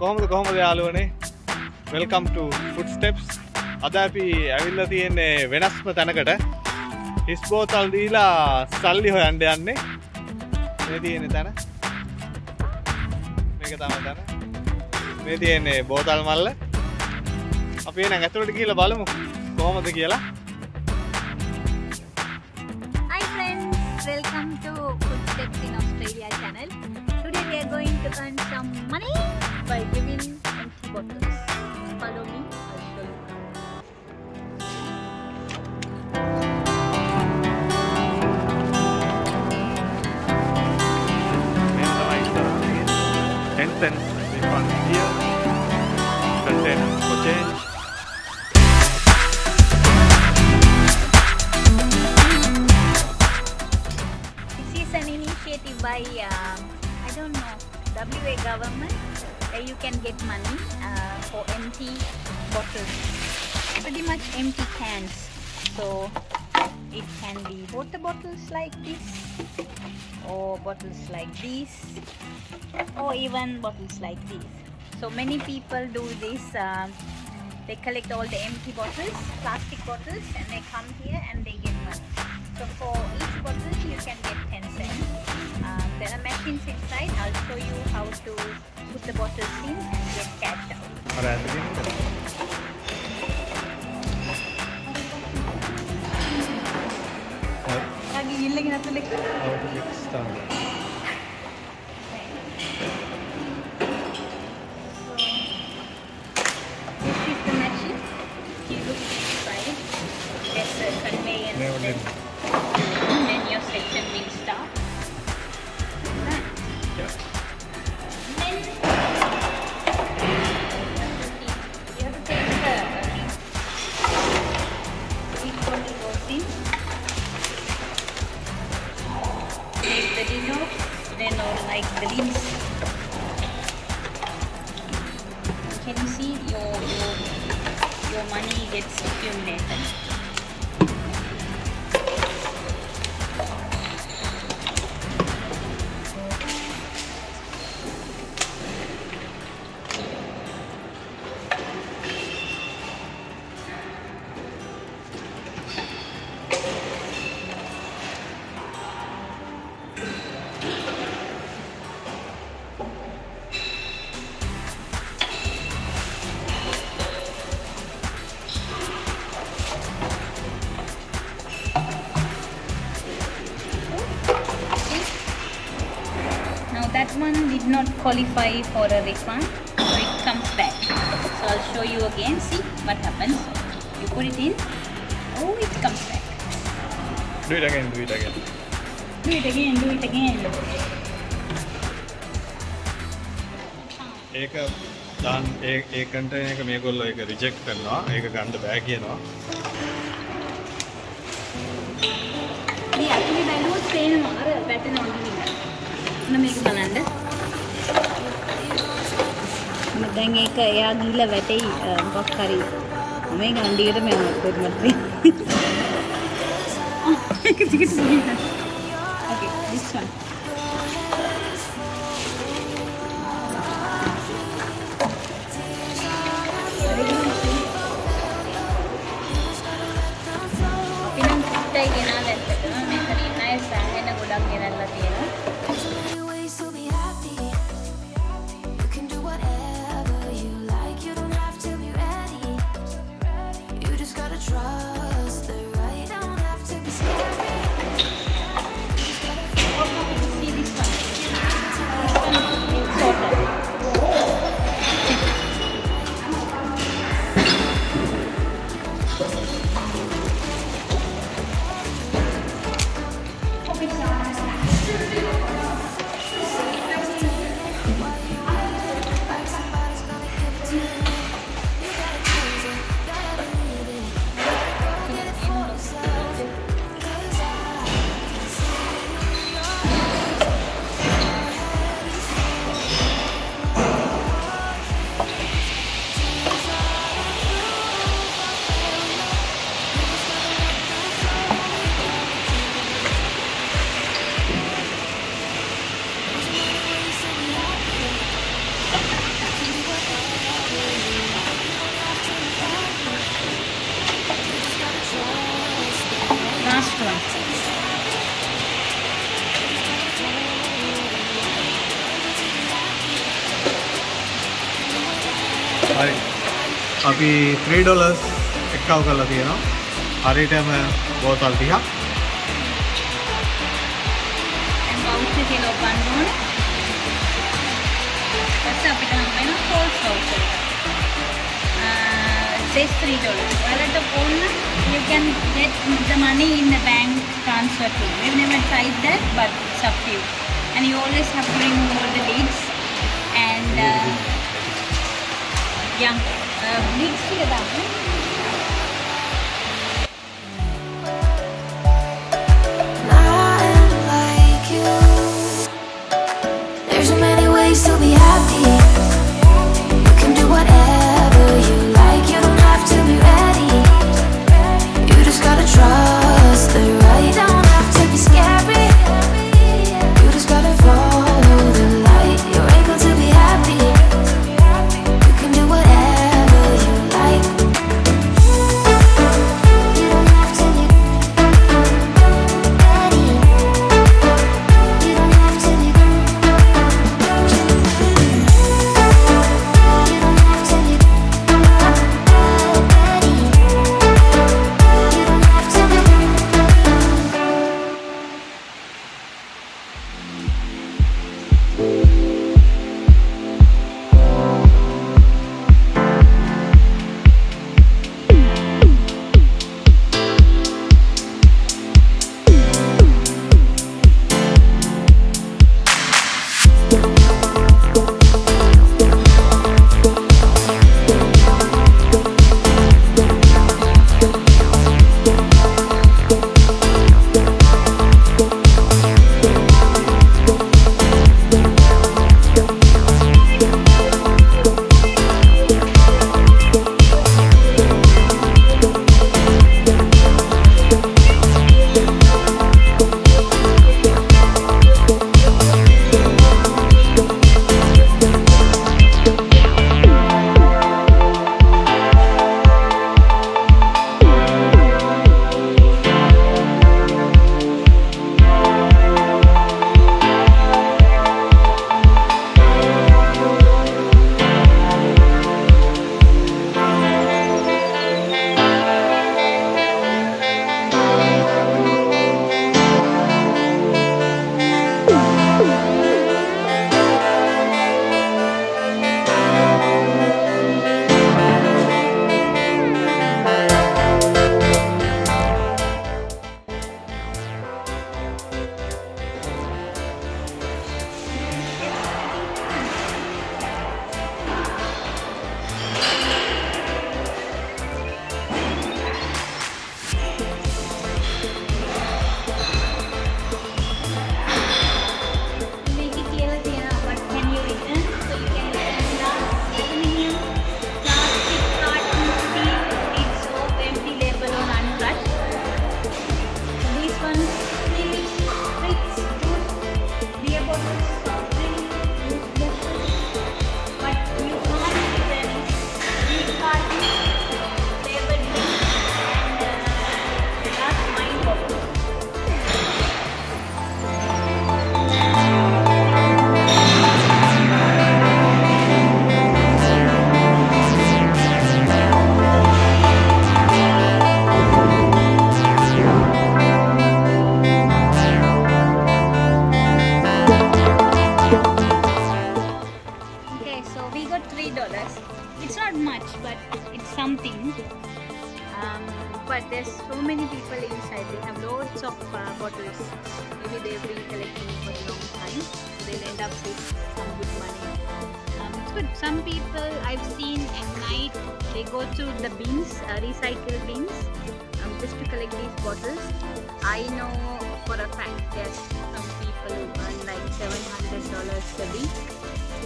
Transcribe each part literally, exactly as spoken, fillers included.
Welcome to Footsteps. Adapi Avilati and Venasmatanagata. His both Aldila Sali and Danne. Medi and Tana Megatamatana. Medi and both Almala. Appearing a Catholic Gila Balamu. Come of the Gila. Welcome to Footsteps in Australia Channel. Today we are going to earn some money by giving empty bottles. Follow me, I'll show you. ten cents refund here. ten cents for change. By uh, I don't know, W A government, where you can get money uh, for empty bottles, pretty much empty cans. So it can be water bottles like this, or bottles like these, or even bottles like these. So many people do this. Uh, they collect all the empty bottles, plastic bottles, and they come here and they get money. So for each bottle you can get ten cents. There are machines inside. I'll show you how to put the bottles in and get cash out. Alright, again. This is the machine. You look inside. There's a conveyance set. And then your section will start. Then all like the leaves. Can you see your your, your money gets accumulated? That one did not qualify for a refund, so it comes back. So I'll show you again. See what happens. You put it in. Oh, it comes back. Do it again. Do it again. Do it again. Do it again. Ek dan ek ek container ek meko ek reject karna. Ek ganda bag ye na. Ye actually bag wo same aur pattern only. I'm going to make it. I'm going to make it. I'm going to make it. I'm going to make it. I'm going to make it. Okay, this one. Thank you. restaurant. Hari, अभी three dollars एक्काव का लगी है ना, हर एक time बहुत आलती है। Bouncy के लोग बंदों ने, वैसे आप इतना हमें ना false voucher, says three dollars. While at the phone, you can get the money in the bank transfer too. We've never tried that, but it's up to you. And you always have to bring over the leads and. Uh, Yang bleach dia dah. There's many ways to be happy. You can do whatever you like. You don't have to be ready. You just gotta trust the right. You don't have to be scary. You just gotta follow the light. You're able to be happy. Some people I've seen at night, they go to the bins, uh, recycle bins, um, just to collect these bottles. I know for a fact that some people earn like seven hundred dollars a week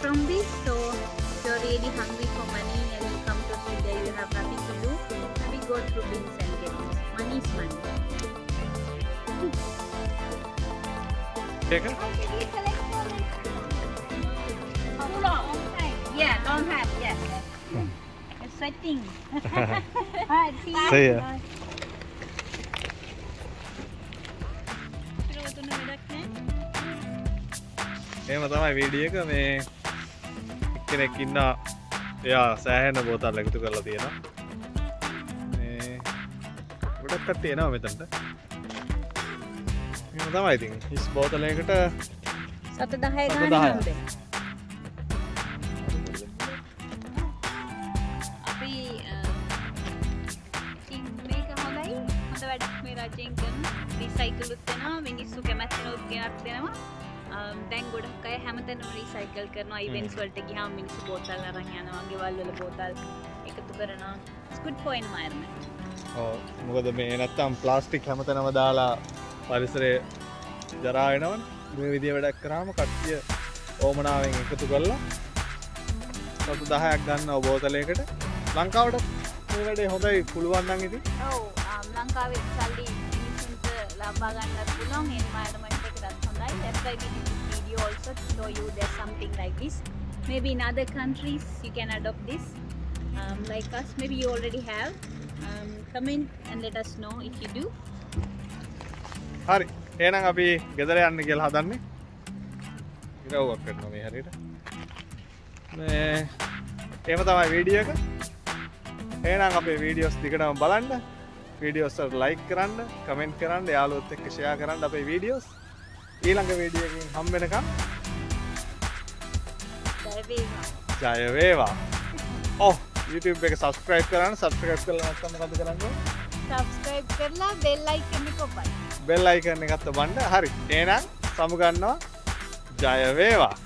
from this. So if you're really hungry for money and you come to Australia, you have nothing to do, maybe go through bins and get it. Money is money. Take it. Yeah, don't have, yes. It's sweating. Alright, see you. See ya. එහෙම තමයි video එක මේ එක්කෙනෙක් ඉන්නා එයා සෑහෙන බෝතල් එකතු කරලා තියෙනවා. මේ ගොඩක් කට්ටිය එනවා මෙතනට. එහෙම තමයි ඉතින්. හිස් බෝතල් එකකට seven ten ගානක් අපි ඉතින් මේක හොඳයි. හොඳ වැඩක් මේ රජෙන් කරන රිසයිකල් උත් වෙනවා. මිනිස්සු කැමැත්තෙන් උත් ගෙනත් දෙනවා. දැන් ගොඩක් අය හැමතැනම රිසයිකල් කරනවා. ඉවෙන්ට්ස් වලට ගියාම මිනිස්සු බෝතල් අරන් යනවා. ගෙවල් වල බෝතල් එකතු කරනවා. It's good for environment. ඔව්. මොකද මේ නැත්තම් ප්ලාස්ටික් හැමතැනම දාලා පරිසරයේ ජරා වෙනවනේ. මේ විදිය වැඩක් කරාම කට්ටිය ඕමනාවෙන් එකතු කරලා seven ten ක් ගන්නවා බෝතලයකට. ලංකාවට මේ වැඩේ හොඳයි පුළුවන් නම් ඉතින්. ඔව්. ලංකාවේ සල්ලි මිනිස්සුන්ට ලබා ගන්නත් පුළුවන්. environment එකටත් හොඳයි. That's why we did this video also to show you there's something like this. Maybe in other countries you can adopt this. Um, like us, maybe you already have. Um, comment and let us know if you do. Hari. එහෙනම් අපි ගෙදර යන්න කියලා හදන්නේ ඉරව්වක් කරනවා මේ හැරෙට මේ එහෙම තමයි වීඩියෝ එක එහෙනම් අපේ වීඩියෝස් දිගටම බලන්න වීඩියෝස් වලට ලයික් කරන්න කමෙන්ට් කරන්න යාළුවොත් එක්ක ෂෙයා කරන්න අපේ වීඩියෝස් ඊළඟ වීඩියෝ එකකින් හම් වෙනකම් ජය වේවා ජය වේවා ඔව් YouTube එක subscribe කරන්න subscribe කරලා නැත්නම් මොකද කරන්නේ subscribe කරලා bell icon එක ඔබයි bell icon එකත් ඔබන්න හරි එහෙනම් සමු ගන්නවා ජය වේවා